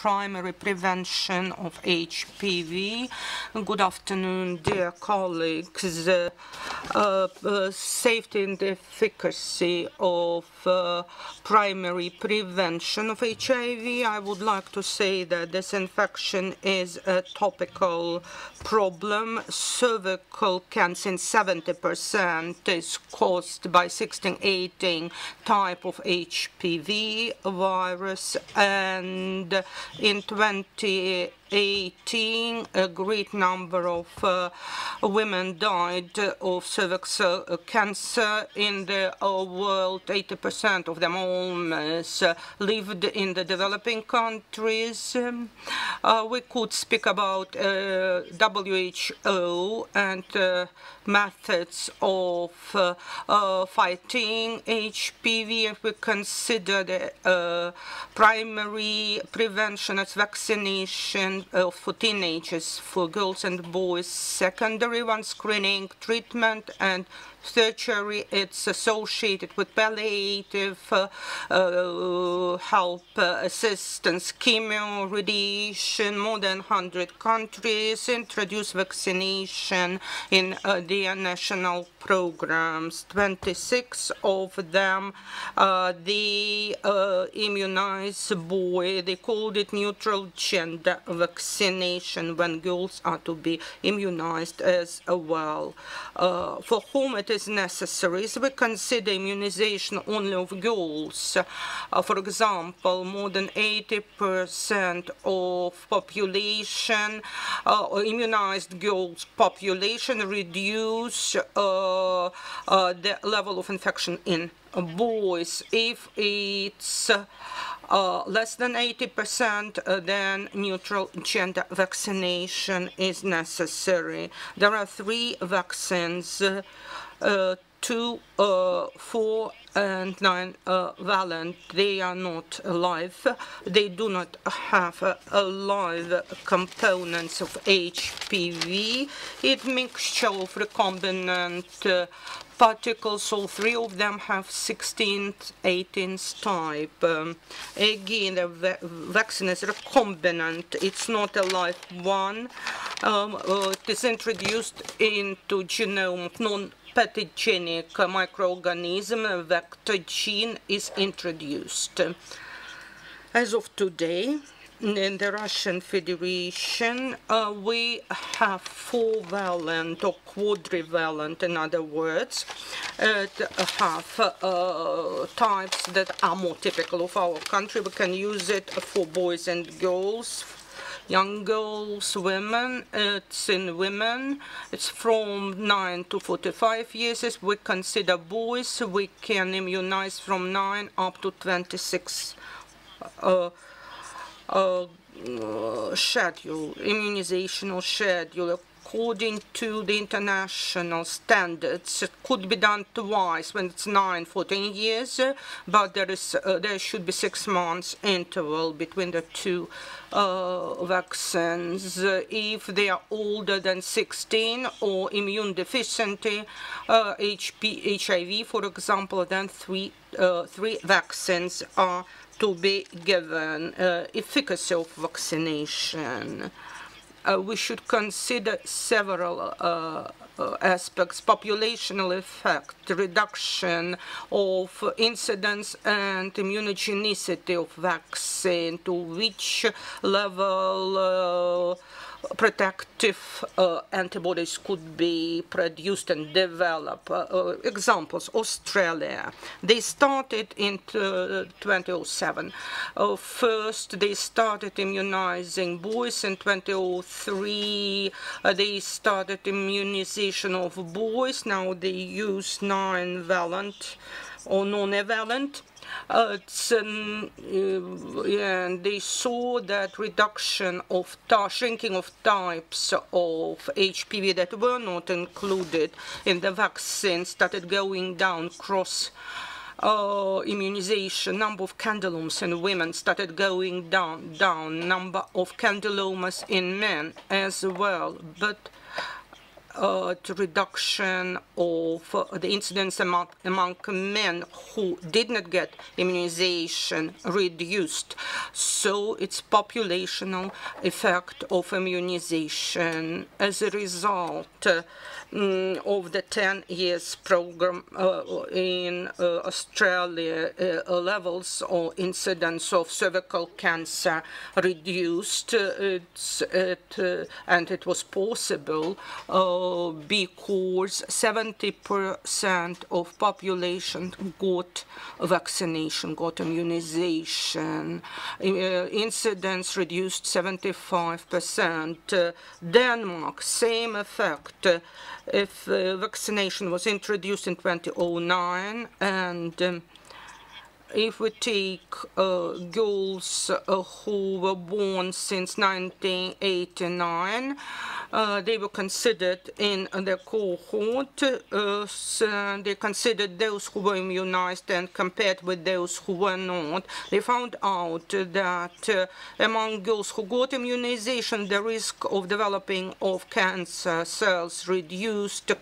primary prevention of HPV. Good afternoon, dear colleagues. Safety and efficacy of primary prevention of HIV. I would like to say that this infection is a topical problem. Cervical cancer in 70% is caused by 16-18 type of HPV virus, and in 2018, a great number of women died of cervical cancer in the world. 80% of them almost lived in the developing countries. We could speak about WHO and methods of fighting HPV. If we consider the primary prevention as vaccination for teenagers, for girls and boys, secondary one, screening, treatment, and tertiary, it's associated with palliative help, assistance, chemo, radiation. More than 100 countries introduce vaccination in their national programs. 26 of them, they immunize boys. They called it neutral gender vaccination, when girls are to be immunized as well. For whom it is necessary, so we consider immunization only of girls. For example, more than 80% of population, immunized girls population, reduce the level of infection in boys. If it's less than 80%, then neutral gender vaccination is necessary. There are 3 vaccines, 2, 4, and 9 valent. They are not live. They do not have live components of HPV. It's mixture of recombinant particles. All 3 of them have 16th, 18th type. Again, the vaccine is recombinant. It's not a live one. It is introduced into genome of non-pathogenic microorganism. A vector gene is introduced. As of today, in the Russian Federation, we have 4-valent or quadrivalent, in other words, have types that are more typical of our country. We can use it for boys and girls, young girls, women. It's in women. It's from 9 to 45 years. If we consider boys, we can immunize from 9 up to 26 schedule, immunizational schedule. According to the international standards, it could be done twice when it's 9, 14 years, but there should be 6 months interval between the 2 vaccines. If they are older than 16 or immune deficient, HIV, for example, then 3 vaccines are to be given. Efficacy of vaccination. We should consider several aspects: populational effect, reduction of incidence and immunogenicity of vaccine, to which level protective antibodies could be produced and developed. Examples: Australia. They started in 2007. First, they started immunizing boys. In 2003, they started immunization of boys. Now they use 9-valent or non-valent. And they saw that reduction of shrinking of types of HPV that were not included in the vaccine started going down. Cross immunization, number of candelomas in women started going down, number of candelomas in men as well. But to reduction of the incidence among men who did not get immunization reduced. So it's populational effect of immunization. As a result of the 10 years program in Australia, levels or incidence of cervical cancer reduced, and it was possible because 70% of population got vaccination, got immunization. Incidence reduced 75%. Denmark, same effect. If vaccination was introduced in 2009, and if we take girls who were born since 1989, they were considered in the cohort. They considered those who were immunized and compared with those who were not. They found out that among girls who got immunization, the risk of developing of cancer cells reduced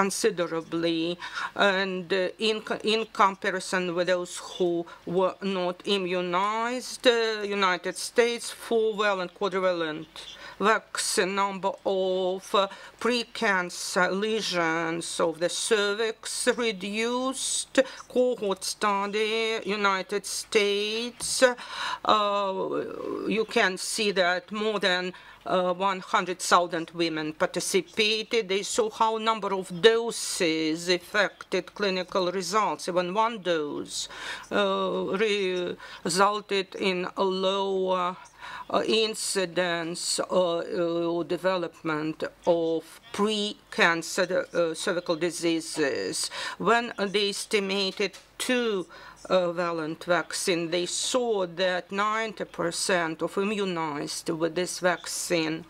considerably, and in comparison with those who were not immunized. United States, four-valent, quadrivalent vaccine, number of precancer lesions of the cervix reduced. Cohort study, United States, you can see that more than 100,000 women participated. They saw how number of doses affected clinical results. Even one dose resulted in a lower incidence or development of pre-cancer cervical diseases. When they estimated two-valent vaccine, they saw that 90% of immunized with this vaccine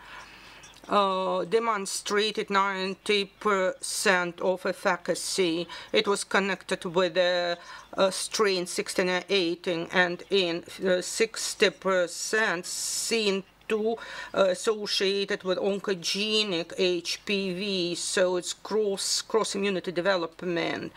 demonstrated 90% of efficacy. It was connected with strain 16 and 18, and in 60% seen to associated with oncogenic HPV, so it's cross immunity development.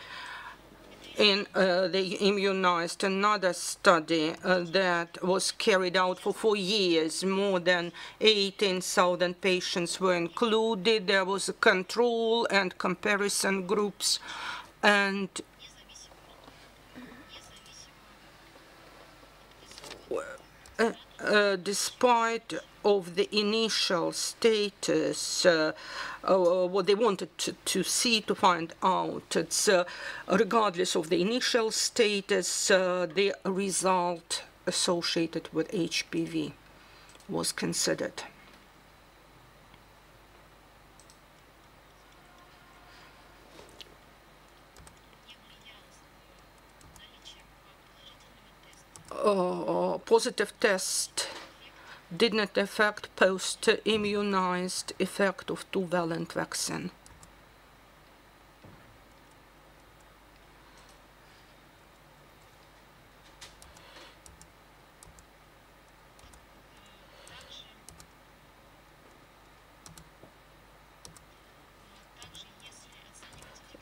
In they immunized. Another study that was carried out for 4 years, more than 18,000 patients were included. There was a control and comparison groups, and despite of the initial status, what they wanted to see, to find out, it's regardless of the initial status, the result associated with HPV was considered. Positive test did not affect post-immunized effect of two-valent vaccine.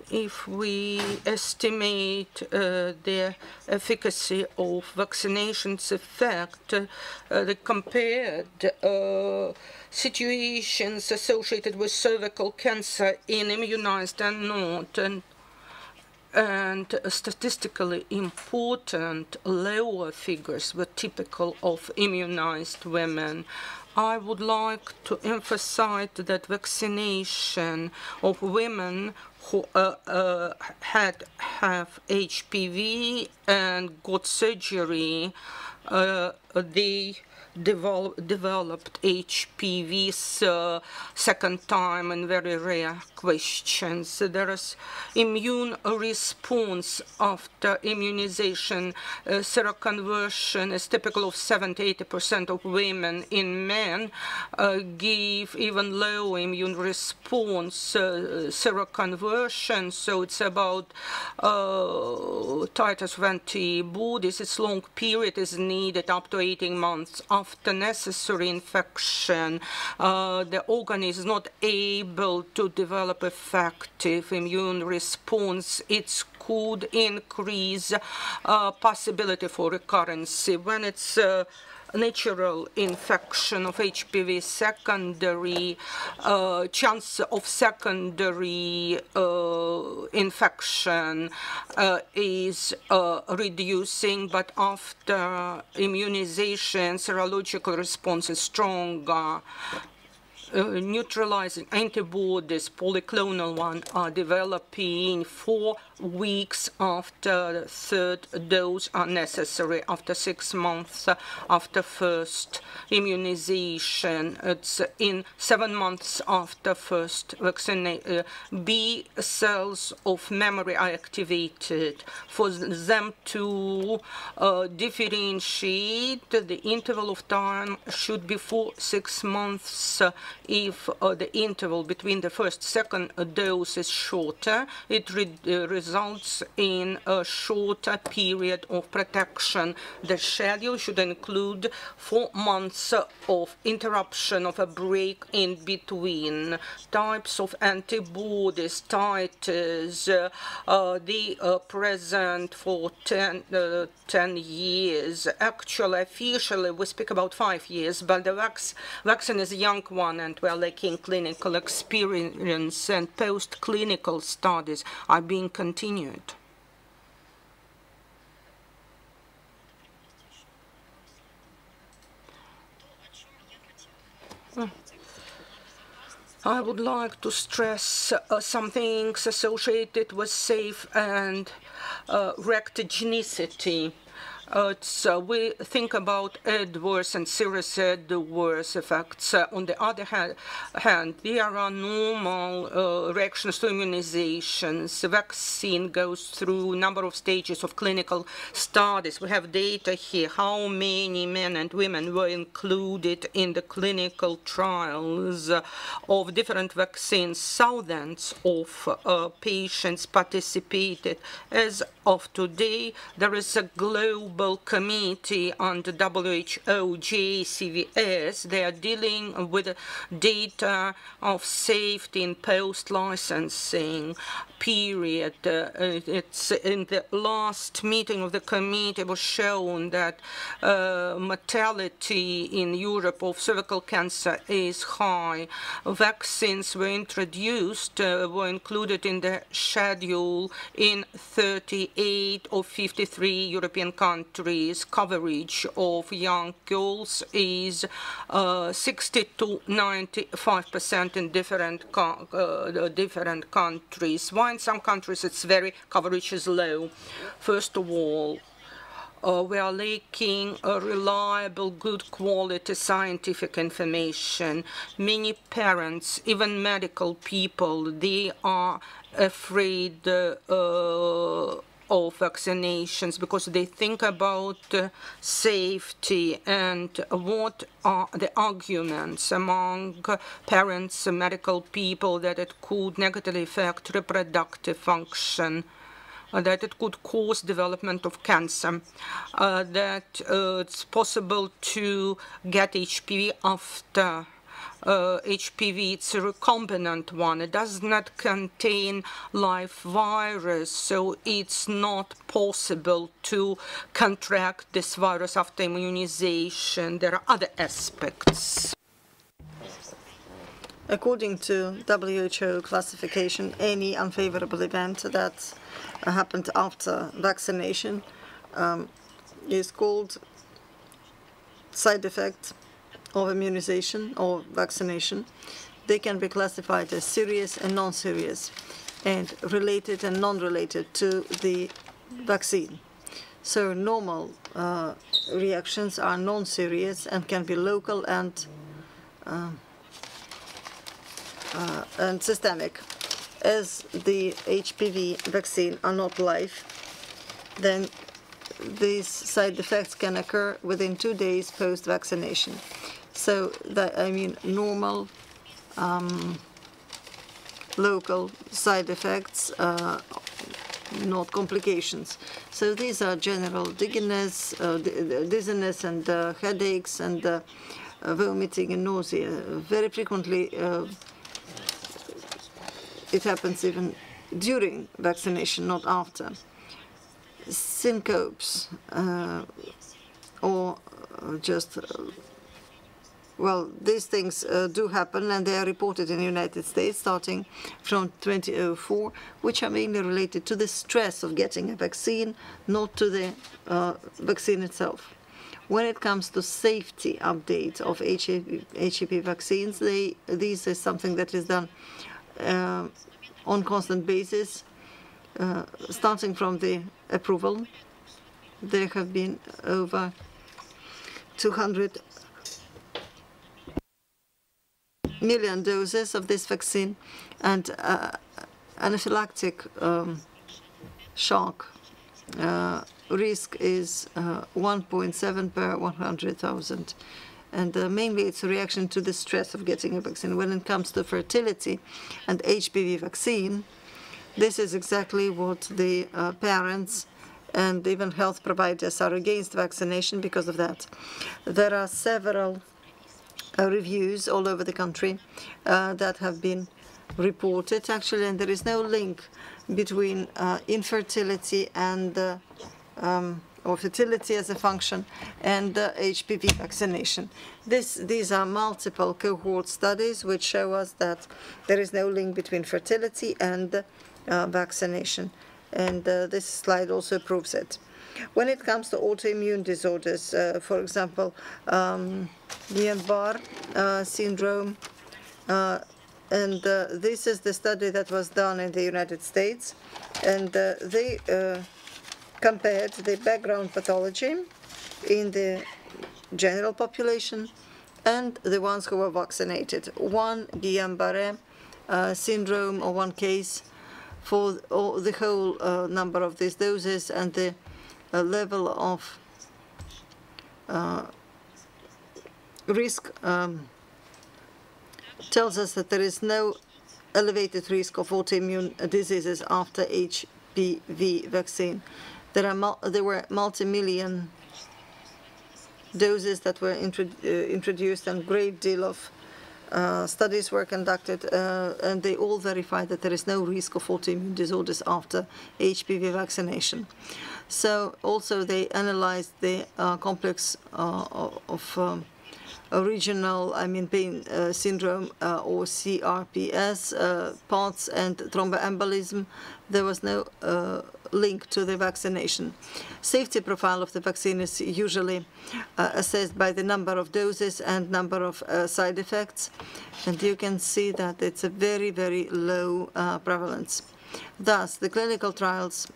If we estimate the efficacy of vaccination's effect, the compared situations associated with cervical cancer in immunized and not, and statistically important lower figures were typical of immunized women. I would like to emphasize that vaccination of women who have HPV and got surgery, they developed HPV's second time in very rare questions. So there is immune response after immunization. Seroconversion is typical of 70–80% of women. In men, give even low immune response seroconversion. So it's about titers of antibodies. Its long period is needed up to 18 months after of the necessary infection, the organ is not able to develop effective immune response, it could increase possibility for recurrence. When it's natural infection of HPV, secondary chance of secondary infection is reducing, but after immunization, serological response is stronger. Neutralizing antibodies, polyclonal one, are developing 4 weeks after the third dose are necessary, after 6 months after first immunization. It's in 7 months after first vaccination. B cells of memory are activated. For them to differentiate, the interval of time should be 4 to 6 months. If the interval between the first and second dose is shorter, it results in a shorter period of protection. The schedule should include 4 months of interruption, of a break in between. Types of antibodies, titers, they are present for 10 years. Actually, officially, we speak about 5 years, but the vaccine is a young one, and we're lacking clinical experience, and post-clinical studies are being continued. I would like to stress some things associated with safe and reactogenicity. So we think about adverse and serious adverse effects. On the other hand, there are normal reactions to immunizations. The vaccine goes through a number of stages of clinical studies. We have data here, how many men and women were included in the clinical trials of different vaccines. Thousands of patients participated. As of today, there is a global committee under WHO, JCVS. They are dealing with data of safety in post-licensing period. It's in the last meeting of the committee was shown that mortality in Europe of cervical cancer is high. Vaccines were introduced, were included in the schedule in 38 of 53 European countries. Coverage of young girls is 60 to 95% in different countries. Why in some countries it's very coverage is low? First of all, we are lacking reliable, good quality scientific information. Many parents, even medical people, they are afraid of vaccinations because they think about safety. And what are the arguments among parents and medical people that it could negatively affect reproductive function, that it could cause development of cancer, that it's possible to get HPV after HPV, it's a recombinant one. It does not contain live virus, so it's not possible to contract this virus after immunization. There are other aspects. According to WHO classification, any unfavorable event that happened after vaccination is called side effect of immunization or vaccination. They can be classified as serious and non-serious, and related and non-related to the vaccine. So normal reactions are non-serious and can be local and systemic. As the HPV vaccine are not live, then these side effects can occur within 2 days post-vaccination. So that, I mean, normal local side effects not complications. So these are general dizziness and headaches and vomiting and nausea. Very frequently it happens even during vaccination, not after. Syncopes or just, well, these things do happen, and they are reported in the United States starting from 2004, which are mainly related to the stress of getting a vaccine, not to the vaccine itself. When it comes to safety updates of HPV vaccines, these is something that is done on constant basis, starting from the approval. There have been over 200 million doses of this vaccine, and anaphylactic shock risk is 1.7 per 100,000. And mainly it's a reaction to the stress of getting a vaccine. When it comes to fertility and HPV vaccine, this is exactly what the parents and even health providers are against vaccination because of that. There are several reviews all over the country that have been reported, actually, and there is no link between infertility and or fertility as a function and HPV vaccination. These are multiple cohort studies which show us that there is no link between fertility and vaccination, and this slide also proves it. When it comes to autoimmune disorders, for example, Guillain-Barré syndrome, and this is the study that was done in the United States, and they compared the background pathology in the general population and the ones who were vaccinated. One Guillain-Barré syndrome, or one case for all, the whole number of these doses, and the level of risk tells us that there is no elevated risk of autoimmune diseases after HPV vaccine. There were multi-million doses that were introduced, and a great deal of studies were conducted, and they all verified that there is no risk of autoimmune disorders after HPV vaccination. So also they analyzed the complex of regional, pain syndrome or CRPS parts and thromboembolism. There was no link to the vaccination. Safety profile of the vaccine is usually assessed by the number of doses and number of side effects, and you can see that it's a very, very low prevalence. Thus, the clinical trials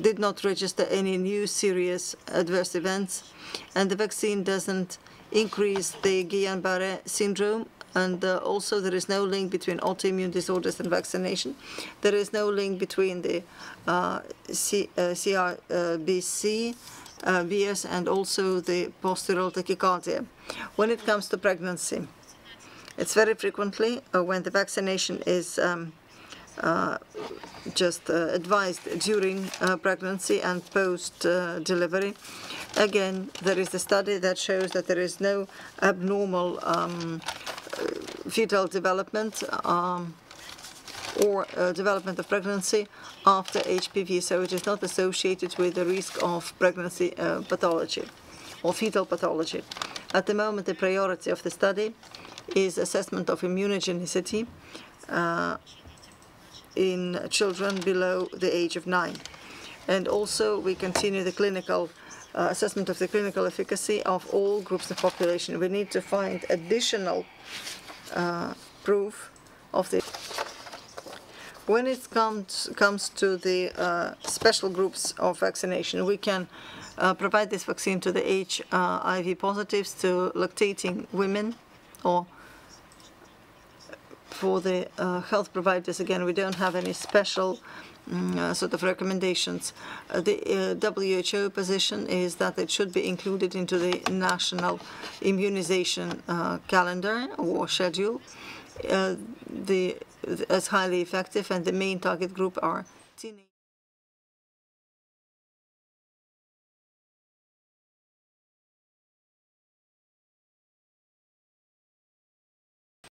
did not register any new serious adverse events, and the vaccine doesn't increase the Guillain-Barré syndrome, and also there is no link between autoimmune disorders and vaccination. There is no link between the CRBC, BS, and also the postural tachycardia. When it comes to pregnancy, it's very frequently when the vaccination is just advised during pregnancy and post-delivery. Again, there is a study that shows that there is no abnormal fetal development or development of pregnancy after HPV, so it is not associated with the risk of pregnancy pathology or fetal pathology. At the moment, the priority of the study is assessment of immunogenicity in children below the age of 9. And also we continue the clinical assessment of the clinical efficacy of all groups of population. We need to find additional proof of this. When it comes to the special groups of vaccination, we can provide this vaccine to the HIV positives, to lactating women, or for the health providers, again, we don't have any special sort of recommendations. The WHO position is that it should be included into the national immunization calendar or schedule, as highly effective, and the main target group are teenagers.